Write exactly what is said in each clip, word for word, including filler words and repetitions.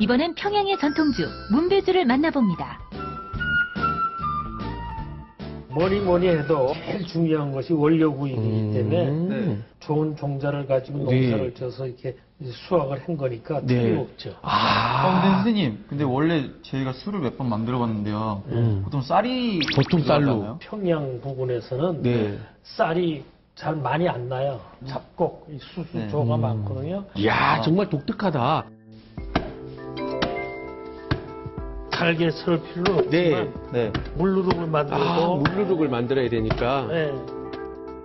이번엔 평양의 전통주 문배주를 만나봅니다. 뭐니 뭐니 해도 제일 중요한 것이 원료구이기 음... 때문에 네. 좋은 종자를 가지고 농사를 네. 져서 이렇게 수확을 한 거니까 틀림없죠. 네. 아, 근데 선생님, 근데 원래 저희가 술을 몇 번 만들어 봤는데요. 음. 보통 쌀이 보통 쌀로 평양 부근에서는 네. 쌀이 잘 많이 안 나요. 잡곡, 수수조가 네. 많거든요. 이야, 아. 정말 독특하다. 잘게 썰 필요는 없지만 네, 네. 물누룩을 만들고 아, 물누룩을 만들어야 되니까 네.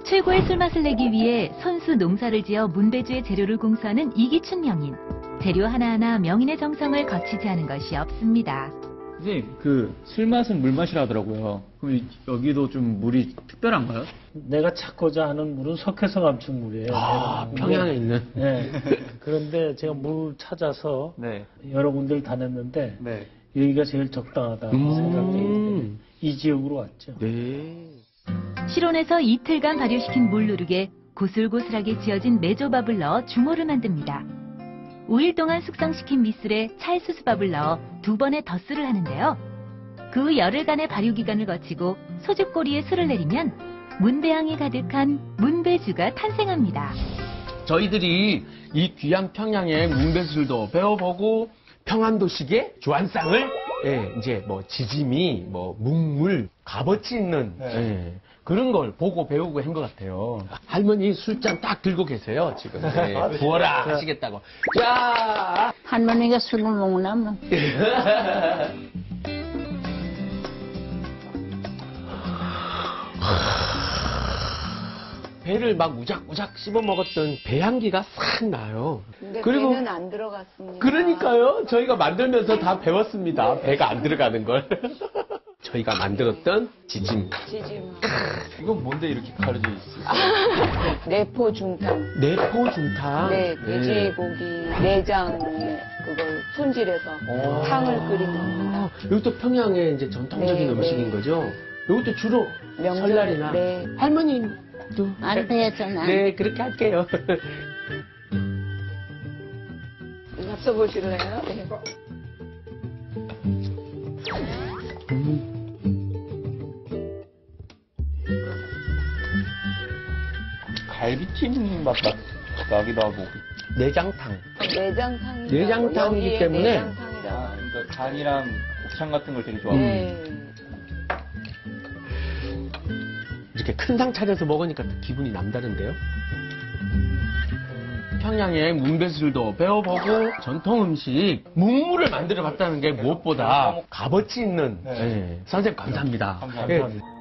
최고의 술맛을 내기 위해 선수 농사를 지어 문배주의 재료를 공수하는 이기춘 명인. 재료 하나하나 명인의 정성을 거치지 않은 것이 없습니다. 선생님, 그 술맛은 물맛이라 하더라고요. 그럼 여기도 좀 물이 특별한가요? 내가 찾고자 하는 물은 석회성 함축 물이에요. 아, 평양에 있는? 네. 그런데 제가 물을 찾아서 네. 여러 군데를 다녔는데 네. 여기가 제일 적당하다고 음 생각되기 이 지역으로 왔죠. 네. 실온에서 이틀간 발효시킨 물누룩에 고슬고슬하게 지어진 메조밥을 넣어 주모를 만듭니다. 오 일 동안 숙성시킨 미술에 찰수수밥을 넣어 두 번의 덧술을 하는데요. 그 후 열흘간의 발효기간을 거치고 소주꼬리에 술을 내리면 문배향이 가득한 문배주가 탄생합니다. 저희들이 이 귀한 평양의 문배술도 배워보고 평안도식의 주안상을 예, 이제 뭐 지짐이 뭐 문물 값어치 있는 네. 예, 그런 걸 보고 배우고 한 것 같아요. 할머니 술잔 딱 들고 계세요 지금. 예, 부어라 하시겠다고. 야 할머니가 술을 먹으면 배를 막 우작우작 씹어 먹었던 배 향기가 싹 나요. 근데 그리고 배는 안 들어갔습니다. 그러니까요. 저희가 만들면서 다 배웠습니다. 네. 배가 안 들어가는 걸. 저희가 만들었던 지짐. 지짐. 이건 뭔데 이렇게 가려져 있어요? 내포 중탕. 내포 중탕. 네, 돼지고기 네. 내장 그걸 손질해서 탕을 끓인 겁니다. 이것도 평양의 이제 전통적인 네, 음식인 네. 거죠. 이것도 주로 명절, 설날이나 네. 할머님. 안 되잖아. 네, 그렇게 할게요. 잡숴 보실래요? 네. 갈비찜 맛 나기도 하고. 내장탕. 내장탕이. 내장탕이기 때문에. 내장탕이다. 아, 그러니까 간이랑 곱창 같은 걸 되게 좋아하고. 네. 이렇게 큰 상 차려서 먹으니까 기분이 남다른데요. 평양의 문배술도 배워보고 전통 음식 문물을 만들어 봤다는 게 무엇보다 값어치 있는 네. 네. 선생님 감사합니다. 감사합니다. 네.